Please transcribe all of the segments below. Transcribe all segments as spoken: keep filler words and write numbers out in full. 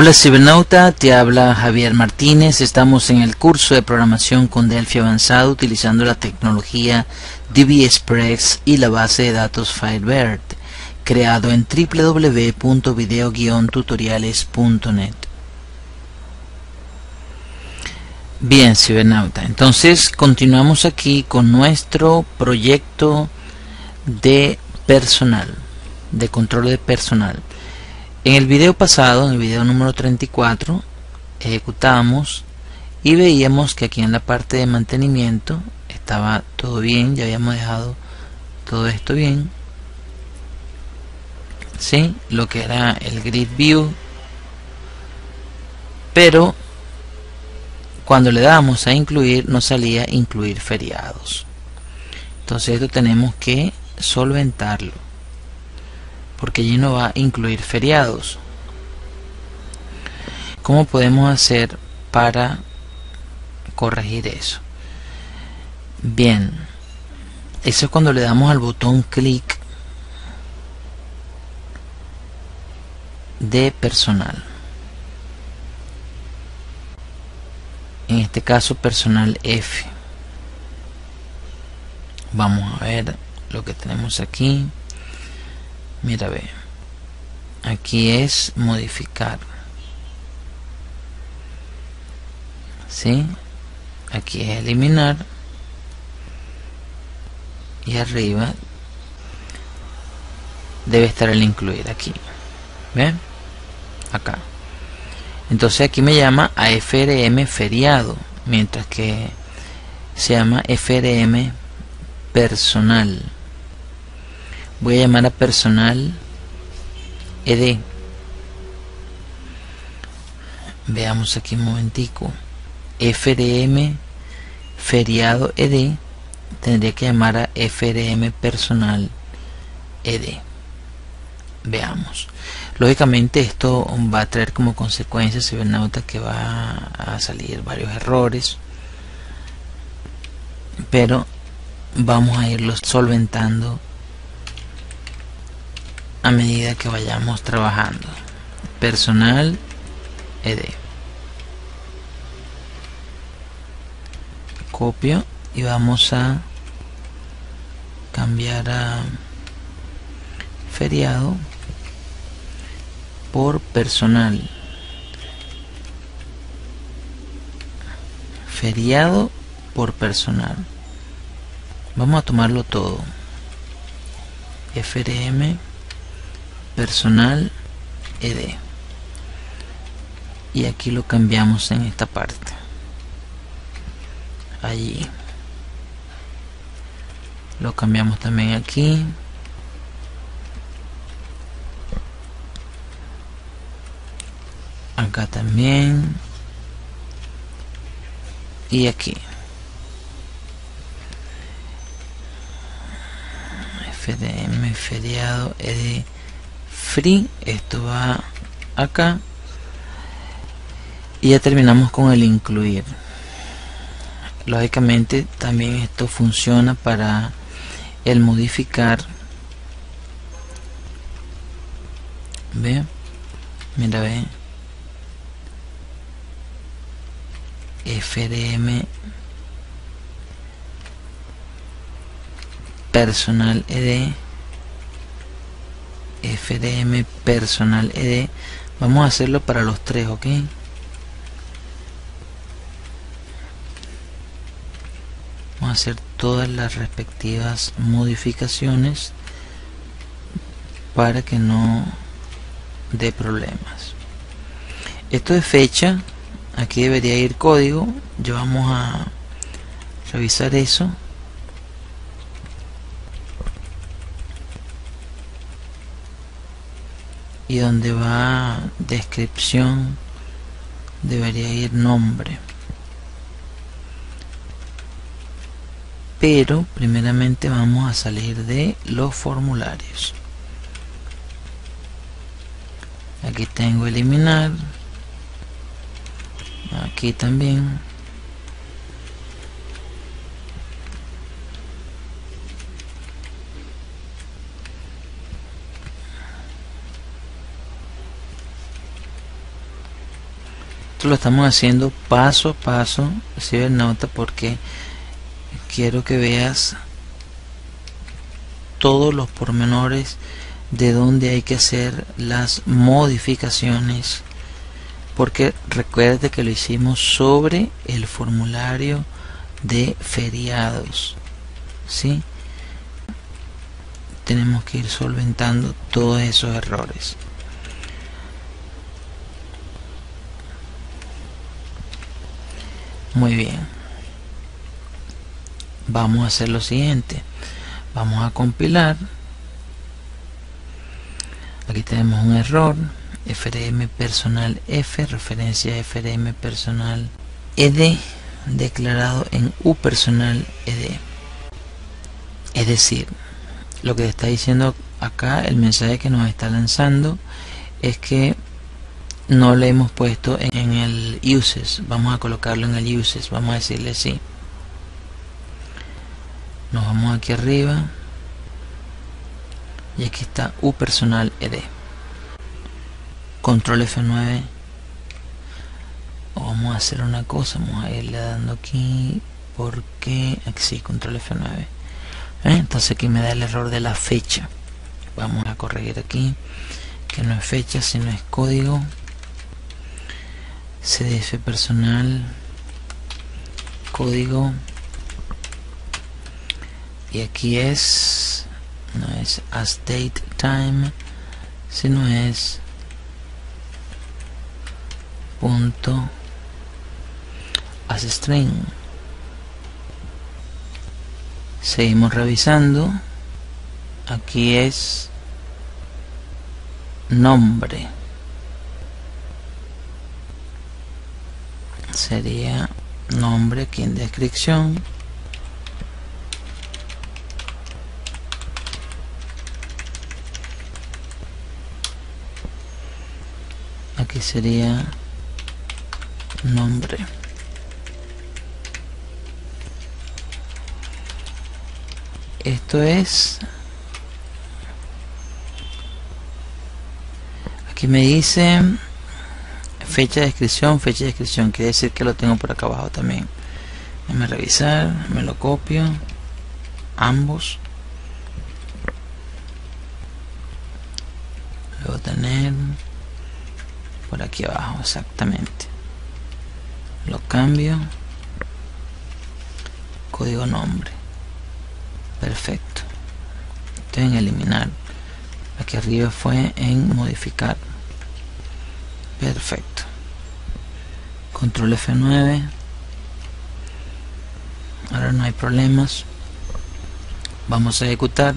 Hola cibernauta, te habla Javier Martínez. Estamos en el curso de programación con Delphi avanzado utilizando la tecnología D B Express y la base de datos Firebird, creado en doble u doble u doble u punto video guión tutoriales punto net. Bien cibernauta, entonces continuamos aquí con nuestro proyecto de personal, de control de personal. En el video pasado, en el video número treinta y cuatro, ejecutamos y veíamos que aquí en la parte de mantenimiento estaba todo bien, ya habíamos dejado todo esto bien, ¿sí? Lo que era el grid view, pero cuando le damos a incluir nos salía incluir feriados. Entonces esto tenemos que solventarlo, porque allí no va a incluir feriados. ¿Cómo podemos hacer para corregir eso? Bien, eso es cuando le damos al botón clic de personal. En este caso personal F. Vamos a ver lo que tenemos aquí. Mira, ve, aquí es modificar, ¿sí? Aquí es eliminar y arriba debe estar el incluir aquí, ¿ve? Acá. Entonces aquí me llama a frm feriado, mientras que se llama frm personal. Voy a llamar a personal ed. Veamos aquí un momentico. Frm feriado ed tendría que llamar a frm personal ed. Veamos. Lógicamente esto va a traer como consecuencia, cibernauta, que va a salir varios errores, pero vamos a irlos solventando a medida que vayamos trabajando. Personal ed, copio y vamos a cambiar a feriado por personal. Feriado por personal. Vamos a tomarlo todo. frm personal ed, y aquí lo cambiamos en esta parte, allí lo cambiamos también, aquí acá también y aquí frm feriado ed free, esto va acá y ya terminamos con el incluir. Lógicamente también esto funciona para el modificar. Ve, mira, ve, frm personal ed, frm personal ed. Vamos a hacerlo para los tres, ok. Vamos a hacer todas las respectivas modificaciones para que no dé problemas. Esto de fecha, aquí debería ir código. Ya vamos a revisar eso. Y donde va descripción debería ir nombre, pero primeramente vamos a salir de los formularios. Aquí tengo eliminar, aquí también, esto lo estamos haciendo paso a paso, recibe nota, porque quiero que veas todos los pormenores de donde hay que hacer las modificaciones, porque recuérdate que lo hicimos sobre el formulario de feriados, ¿sí? Tenemos que ir solventando todos esos errores. Muy bien, vamos a hacer lo siguiente, vamos a compilar. Aquí tenemos un error, frmPersonalF, referencia frmPersonalEd, declarado en uPersonalEd. Es decir, lo que está diciendo acá, el mensaje que nos está lanzando, es que no le hemos puesto en el uses. Vamos a colocarlo en el uses, vamos a decirle sí. Nos vamos aquí arriba y aquí está uPersonalEd. Control F nueve. O vamos a hacer una cosa, vamos a irle dando aquí porque así, control F nueve. ¿Eh? Entonces aquí me da el error de la fecha. Vamos a corregir aquí que no es fecha sino es código. C D F personal, código, y aquí es, no es as date time, sino es punto as string. Seguimos revisando, aquí es nombre, sería nombre aquí en descripción, aquí sería nombre. Esto es, aquí me dice fecha de descripción, fecha de descripción, quiere decir que lo tengo por acá abajo también. Déjame revisar, me lo copio, ambos. Lo voy a tener por aquí abajo, exactamente. Lo cambio, código nombre, perfecto. Estoy en eliminar, aquí arriba fue en modificar, perfecto. Control F nueve, ahora no hay problemas. Vamos a ejecutar,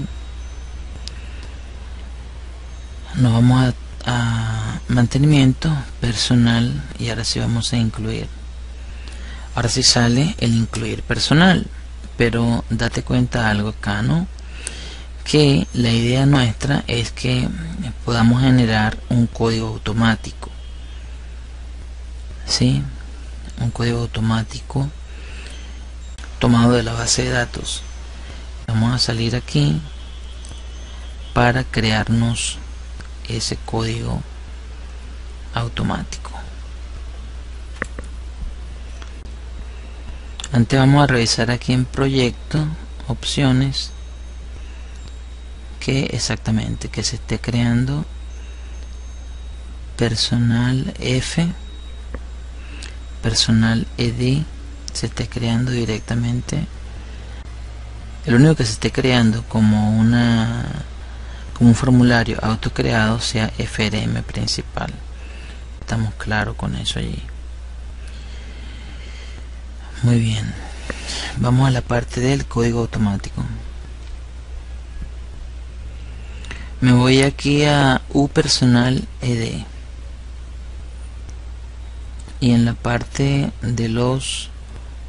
nos vamos a, a mantenimiento personal y ahora sí vamos a incluir. Ahora sí sale el incluir personal, pero date cuenta algo acá, ¿no? Que la idea nuestra es que podamos generar un código automático, ¿sí? Un código automático tomado de la base de datos. Vamos a salir aquí para crearnos ese código automático. Antes vamos a revisar aquí en proyecto, opciones, que exactamente que se esté creando personal F, personal E D, se esté creando directamente. El único que se esté creando como una como un formulario autocreado sea F R M principal. Estamos claros con eso allí. Muy bien, vamos a la parte del código automático. Me voy aquí a uPersonalEd y en la parte de los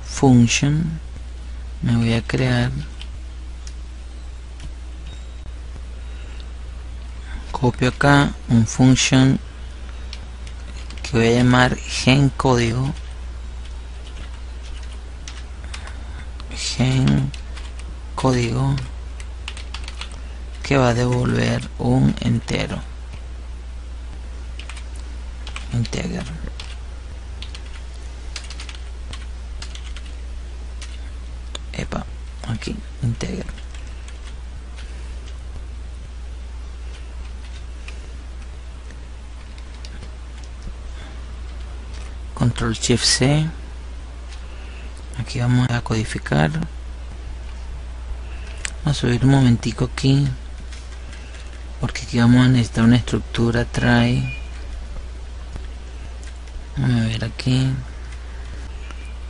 function me voy a crear, copio acá un function que voy a llamar GenCodigo. GenCodigo que va a devolver un entero, integer. integer. Control Shift C. Aquí vamos a codificar. Vamos a subir un momentico aquí, porque aquí vamos a necesitar una estructura try. Vamos a ver aquí.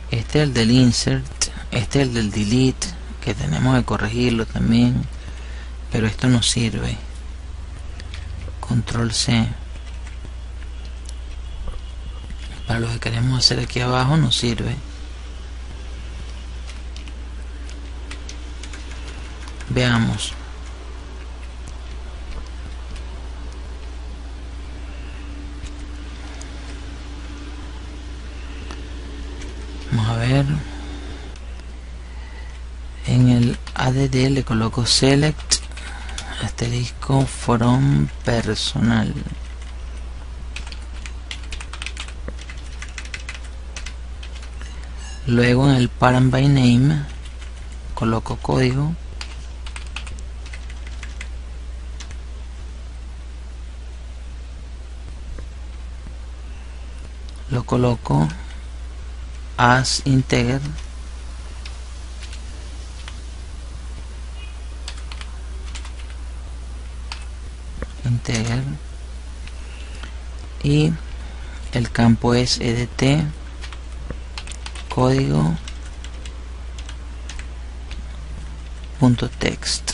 Este es el del insert, este es el del delete, que tenemos que corregirlo también, pero esto no sirve. Control C. Para lo que queremos hacer aquí abajo nos sirve. Veamos. Vamos a ver. En el add le coloco select asterisco from personal. Luego en el parent by name coloco código. Lo coloco as integer. Integer. Y el campo es edt código punto text.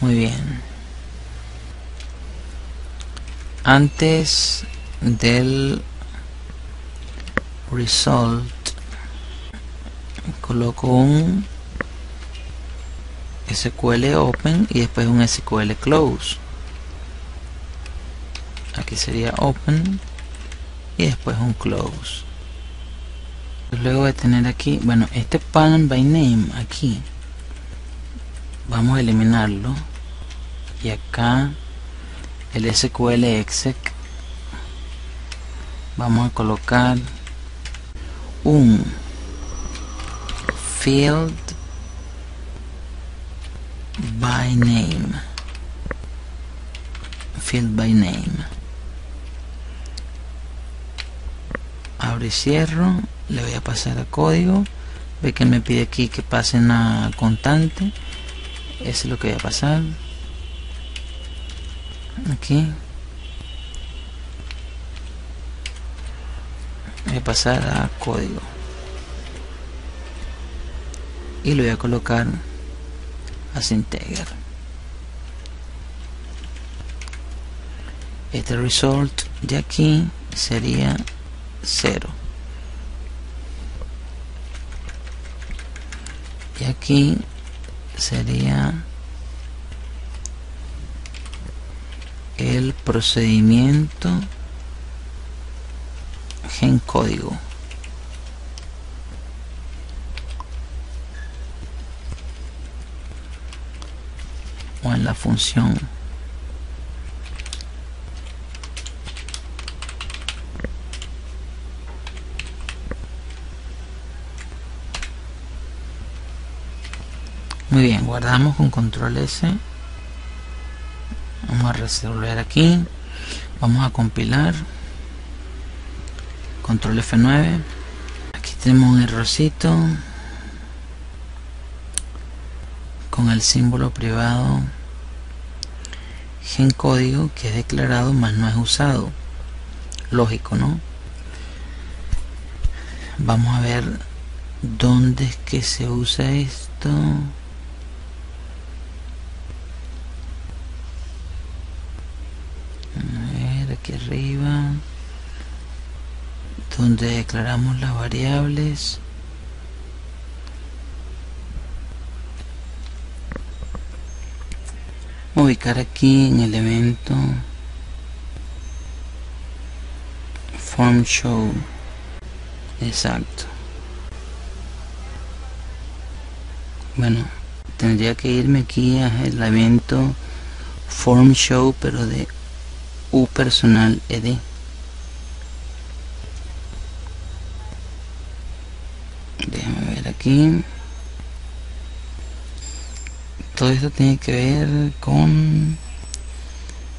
Muy bien. Antes del result coloco un S Q L open y después un S Q L close. Aquí sería open y después un close. Luego de tener aquí, bueno, este parent by name aquí vamos a eliminarlo, y acá el S Q L exec vamos a colocar un field by name, field by name, abro y cierro, le voy a pasar a código, ve que me pide aquí que pasen a constante, eso es lo que voy a pasar aquí. Voy a pasar a código y lo voy a colocar as integer. Este result de aquí sería cero y aquí sería el procedimiento GenCodigo. O en la función. Muy bien, guardamos con control S. Vamos a resolver aquí, vamos a compilar, control F nueve, aquí tenemos un errorcito con el símbolo privado GenCodigo que es declarado más no es usado, lógico, ¿no? Vamos a ver dónde es que se usa esto. Aquí arriba donde declaramos las variables, ubicar aquí en el evento form show, exacto. Bueno, tendría que irme aquí al evento form show pero de frmPersonalEd. aquí. Todo esto tiene que ver con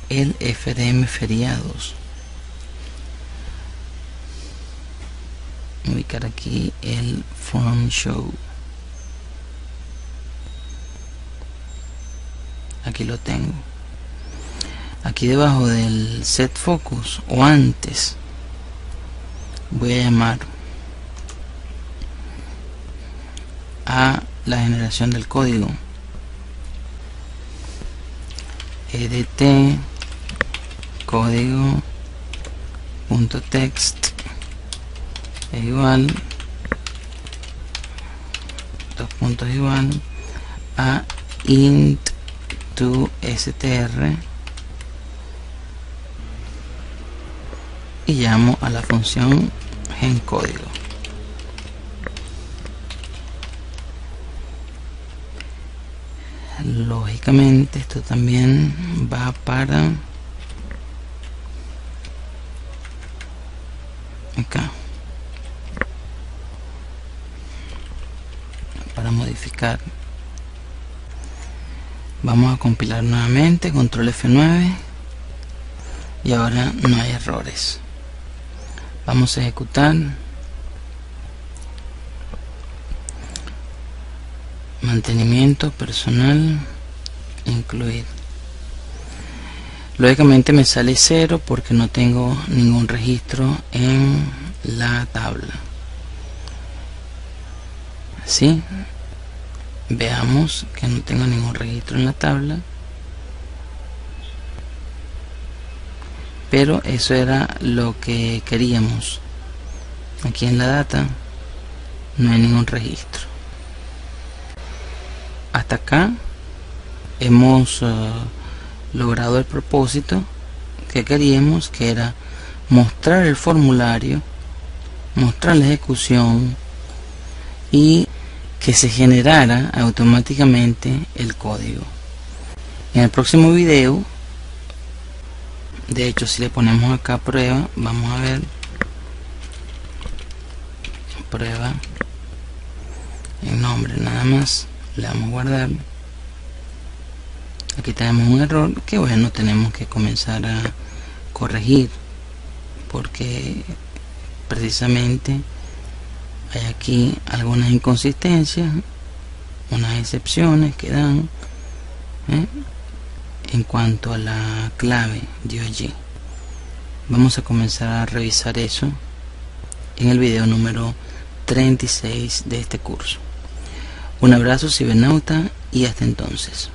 el F D M feriados. Ubicar aquí el form show. Aquí lo tengo. Aquí debajo del set focus o antes voy a llamar a la generación del código edt código.text es igual dos puntos igual a int to str y llamo a la función GenCodigo. Lógicamente esto también va para acá para modificar. Vamos a compilar nuevamente, control F nueve, y ahora no hay errores. Vamos a ejecutar. Mantenimiento personal incluir. Lógicamente me sale cero porque no tengo ningún registro en la tabla. ¿Sí? Veamos que no tengo ningún registro en la tabla, pero eso era lo que queríamos. Aquí en la data no hay ningún registro. Hasta acá hemos uh, logrado el propósito que queríamos, que era mostrar el formulario, mostrar la ejecución y que se generara automáticamente el código. En el próximo video, de hecho si le ponemos acá prueba, vamos a ver prueba el nombre nada más, le damos a guardar. Aquí tenemos un error que bueno, tenemos que comenzar a corregir porque precisamente hay aquí algunas inconsistencias, unas excepciones que dan ¿eh? en cuanto a la clave D O G. Vamos a comenzar a revisar eso en el video número treinta y seis de este curso. Un abrazo cibernauta y hasta entonces.